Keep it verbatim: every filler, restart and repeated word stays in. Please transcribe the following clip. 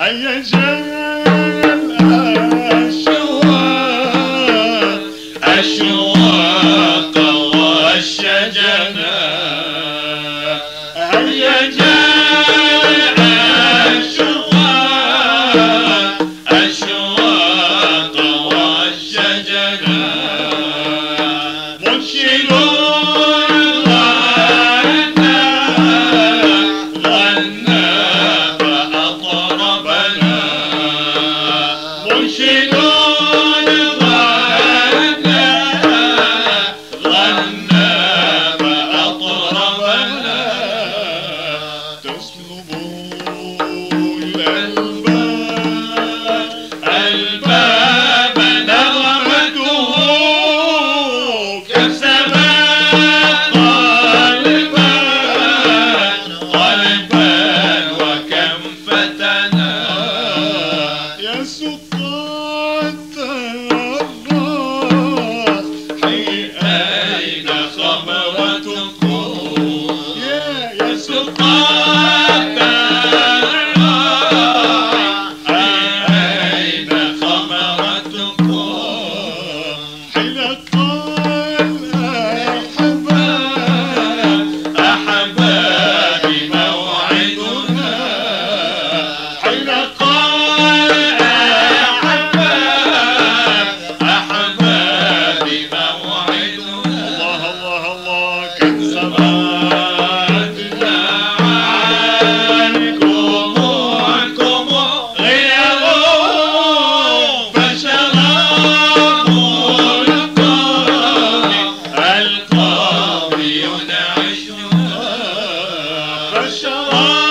هيج الأشواق أشواق والشجنا هيج الأشواق أشواق والشجنا منشد Show